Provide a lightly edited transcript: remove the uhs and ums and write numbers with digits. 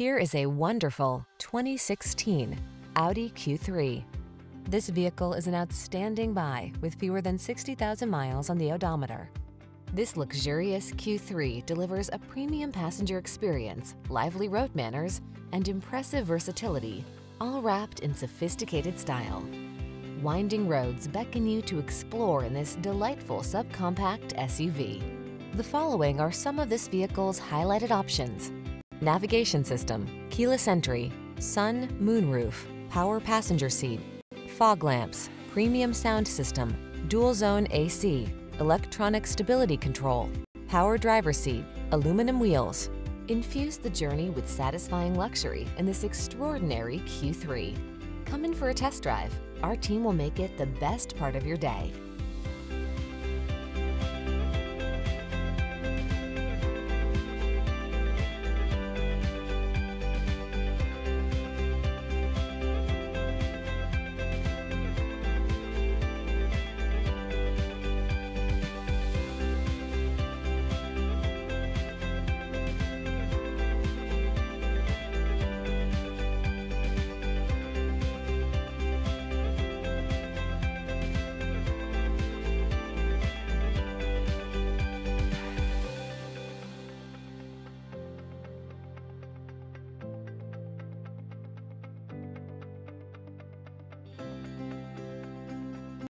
Here is a wonderful 2016 Audi Q3. This vehicle is an outstanding buy with fewer than 60,000 miles on the odometer. This luxurious Q3 delivers a premium passenger experience, lively road manners, and impressive versatility, all wrapped in sophisticated style. Winding roads beckon you to explore in this delightful subcompact SUV. The following are some of this vehicle's highlighted options: navigation system, keyless entry, sun moonroof, power passenger seat, fog lamps, premium sound system, dual zone AC, electronic stability control, power driver seat, aluminum wheels. Infuse the journey with satisfying luxury in this extraordinary Q3. Come in for a test drive. Our team will make it the best part of your day.